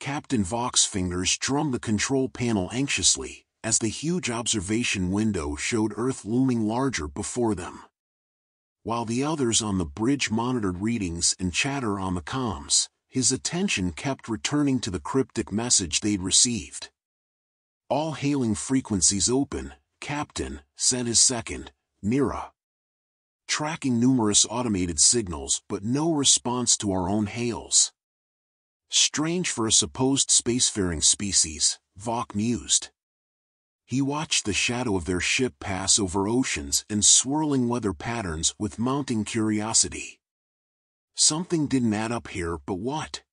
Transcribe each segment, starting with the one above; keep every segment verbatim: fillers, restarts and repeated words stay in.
Captain Vok's fingers drummed the control panel anxiously, as the huge observation window showed Earth looming larger before them. While the others on the bridge monitored readings and chatter on the comms, his attention kept returning to the cryptic message they'd received. "All hailing frequencies open, Captain," said his second, Mira. Tracking numerous automated signals but no response to our own hails. Strange for a supposed spacefaring species, Vok mused. He watched the shadow of their ship pass over oceans and swirling weather patterns with mounting curiosity. Something didn't add up here, but what?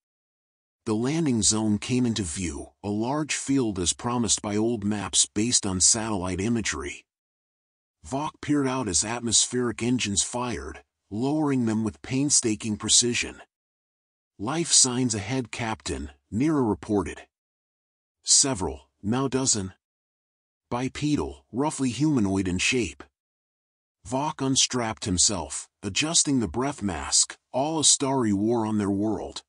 The landing zone came into view, a large field as promised by old maps based on satellite imagery. Vok peered out as atmospheric engines fired, lowering them with painstaking precision. "Life signs ahead, Captain," Nira reported. Several, now dozen. Bipedal, roughly humanoid in shape. Vok unstrapped himself, adjusting the breath mask, all Astari wore on their world.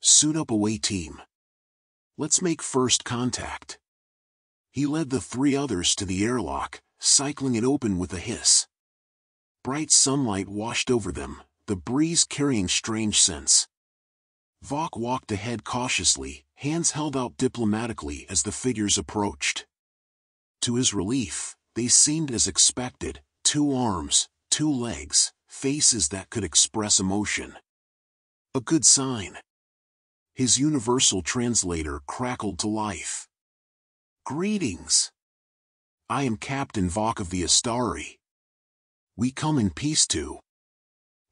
"Suit up, away team. Let's make first contact." He led the three others to the airlock, cycling it open with a hiss. Bright sunlight washed over them, the breeze carrying strange scents. Vok walked ahead cautiously, hands held out diplomatically as the figures approached. To his relief, they seemed as expected, two arms, two legs, faces that could express emotion. A good sign. His universal translator crackled to life. "Greetings. I am Captain Vok of the Astari. We come in peace to."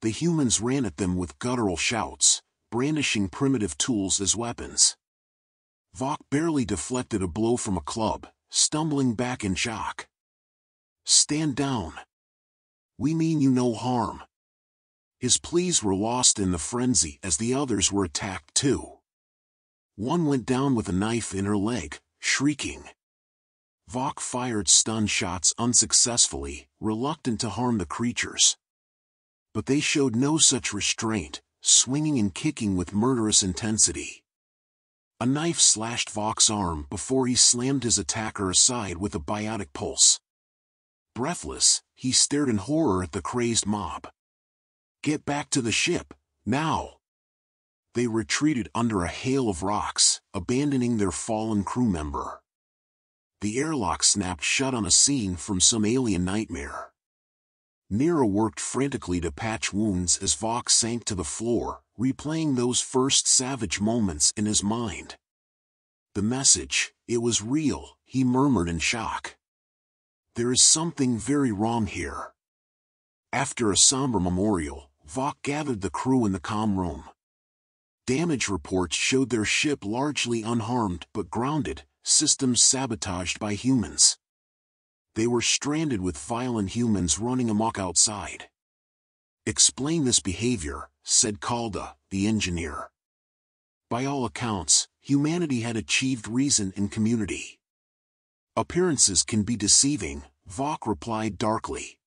The humans ran at them with guttural shouts, brandishing primitive tools as weapons. Vok barely deflected a blow from a club, stumbling back in shock. "Stand down. We mean you no harm." His pleas were lost in the frenzy as the others were attacked too. One went down with a knife in her leg, shrieking. Vok fired stun shots unsuccessfully, reluctant to harm the creatures. But they showed no such restraint, swinging and kicking with murderous intensity. A knife slashed Vok's arm before he slammed his attacker aside with a biotic pulse. Breathless, he stared in horror at the crazed mob. "Get back to the ship, now!" They retreated under a hail of rocks, abandoning their fallen crew member. The airlock snapped shut on a scene from some alien nightmare. Nira worked frantically to patch wounds as Vok sank to the floor, replaying those first savage moments in his mind. The message, "It was real," he murmured in shock. "There is something very wrong here." After a somber memorial, Vok gathered the crew in the comm room. Damage reports showed their ship largely unharmed but grounded, systems sabotaged by humans. They were stranded with violent humans running amok outside. "Explain this behavior," said Kalda, the engineer. By all accounts, humanity had achieved reason and community. "Appearances can be deceiving," Vok replied darkly.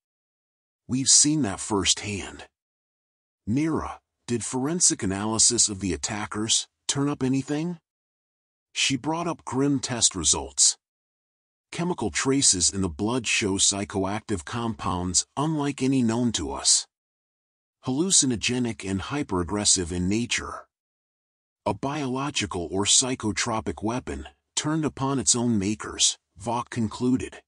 "We've seen that firsthand. Nira, did forensic analysis of the attackers turn up anything?" She brought up grim test results. "Chemical traces in the blood show psychoactive compounds unlike any known to us. Hallucinogenic and hyperaggressive in nature. A biological or psychotropic weapon, turned upon its own makers," Vok concluded.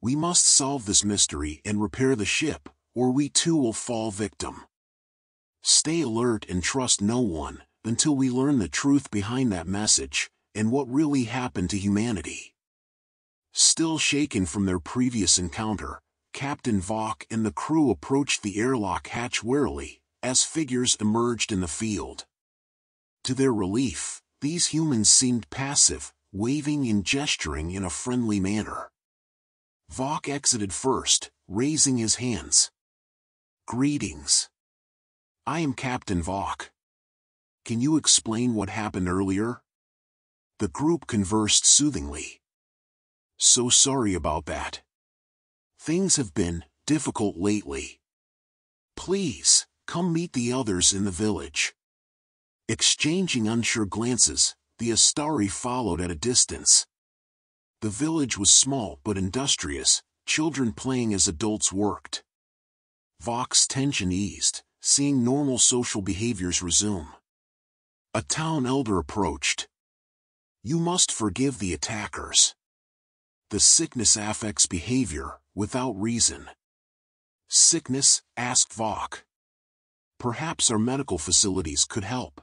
"We must solve this mystery and repair the ship, or we too will fall victim. Stay alert and trust no one, until we learn the truth behind that message, and what really happened to humanity." Still shaken from their previous encounter, Captain Vok and the crew approached the airlock hatch warily, as figures emerged in the field. To their relief, these humans seemed passive, waving and gesturing in a friendly manner. Vok exited first, raising his hands. "Greetings. I am Captain Vok. Can you explain what happened earlier?" The group conversed soothingly. "So sorry about that. Things have been difficult lately. Please, come meet the others in the village." Exchanging unsure glances, the Astari followed at a distance. The village was small but industrious, children playing as adults worked. Vok's tension eased, seeing normal social behaviors resume. A town elder approached. You must forgive the attackers. The sickness affects behavior, without reason. Sickness? Asked Vok. Perhaps our medical facilities could help.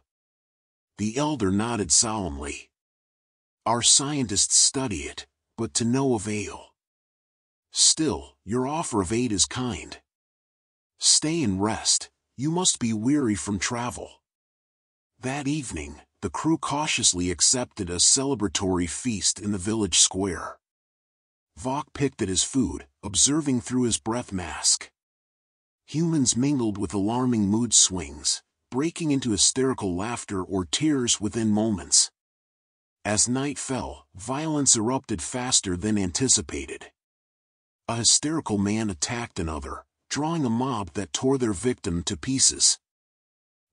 The elder nodded solemnly. Our scientists study it, but to no avail. Still, your offer of aid is kind. Stay and rest, you must be weary from travel. That evening, the crew cautiously accepted a celebratory feast in the village square. Vok picked at his food, observing through his breath mask. Humans mingled with alarming mood swings, breaking into hysterical laughter or tears within moments. As night fell, violence erupted faster than anticipated. A hysterical man attacked another, drawing a mob that tore their victim to pieces.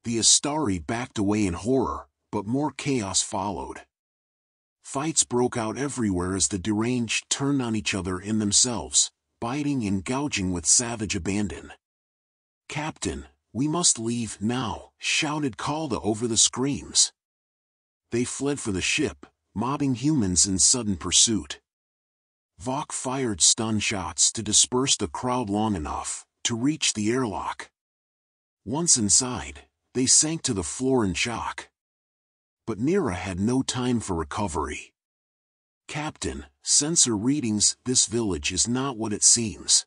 The Astari backed away in horror, but more chaos followed. Fights broke out everywhere as the deranged turned on each other and themselves, biting and gouging with savage abandon. Captain, we must leave now, shouted Kalda over the screams. They fled for the ship, mobbing humans in sudden pursuit. Vok fired stun shots to disperse the crowd long enough to reach the airlock. Once inside, they sank to the floor in shock. But Nira had no time for recovery. Captain, sensor readings, this village is not what it seems.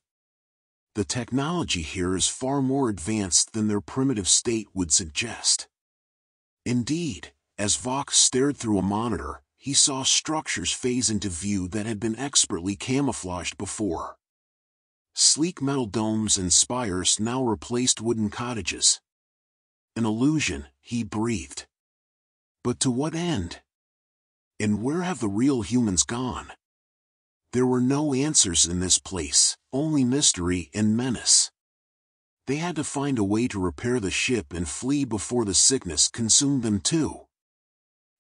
The technology here is far more advanced than their primitive state would suggest. Indeed, as Vok stared through a monitor, he saw structures phase into view that had been expertly camouflaged before. Sleek metal domes and spires now replaced wooden cottages. An illusion, he breathed. But to what end? And where have the real humans gone? There were no answers in this place, only mystery and menace. They had to find a way to repair the ship and flee before the sickness consumed them too.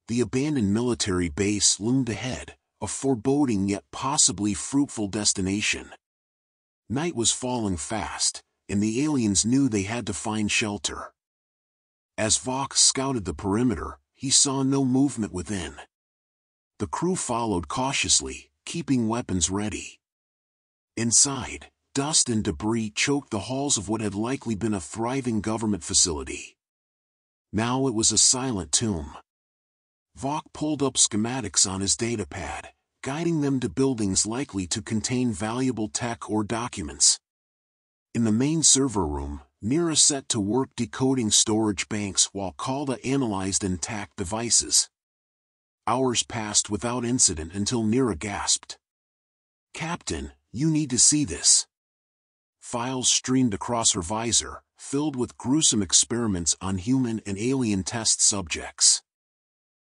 The abandoned military base loomed ahead, a foreboding yet possibly fruitful destination. Night was falling fast, and the aliens knew they had to find shelter. As Vok scouted the perimeter, he saw no movement within. The crew followed cautiously, keeping weapons ready. Inside, dust and debris choked the halls of what had likely been a thriving government facility. Now it was a silent tomb. Vok pulled up schematics on his datapad, guiding them to buildings likely to contain valuable tech or documents. In the main server room, Mira set to work decoding storage banks while Kalda analyzed intact devices. Hours passed without incident until Nira gasped. Captain, you need to see this. Files streamed across her visor, filled with gruesome experiments on human and alien test subjects.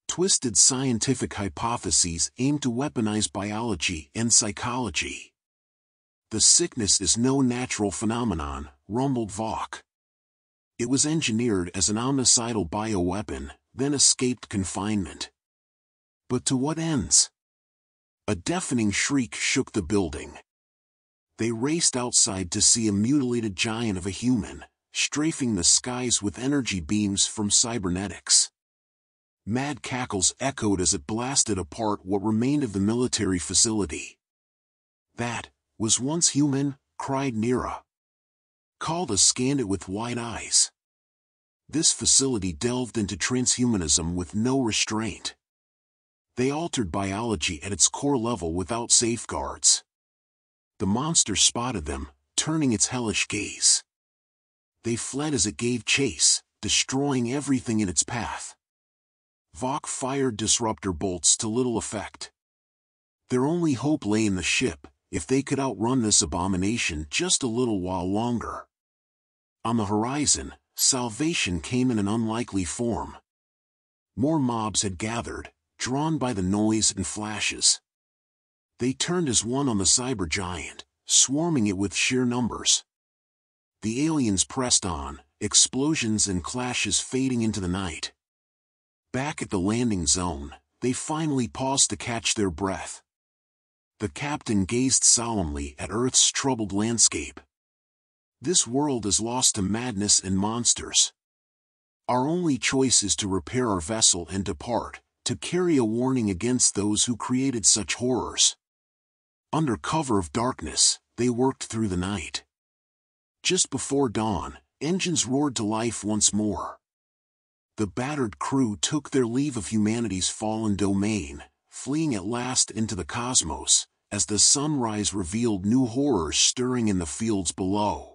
Twisted scientific hypotheses aimed to weaponize biology and psychology. The sickness is no natural phenomenon, rumbled Vok. It was engineered as an omnicidal bioweapon, then escaped confinement. But to what ends? A deafening shriek shook the building. They raced outside to see a mutilated giant of a human, strafing the skies with energy beams from cybernetics. Mad cackles echoed as it blasted apart what remained of the military facility. That was once human, cried Nira. Kalda scanned it with wide eyes. This facility delved into transhumanism with no restraint. They altered biology at its core level without safeguards. The monster spotted them, turning its hellish gaze. They fled as it gave chase, destroying everything in its path. Vok fired disruptor bolts to little effect. Their only hope lay in the ship, if they could outrun this abomination just a little while longer. On the horizon, salvation came in an unlikely form. More mobs had gathered, drawn by the noise and flashes. They turned as one on the cyber giant, swarming it with sheer numbers. The aliens pressed on, explosions and clashes fading into the night. Back at the landing zone, they finally paused to catch their breath. The captain gazed solemnly at Earth's troubled landscape. This world is lost to madness and monsters. Our only choice is to repair our vessel and depart, to carry a warning against those who created such horrors. Under cover of darkness, they worked through the night. Just before dawn, engines roared to life once more. The battered crew took their leave of humanity's fallen domain, fleeing at last into the cosmos, as the sunrise revealed new horrors stirring in the fields below.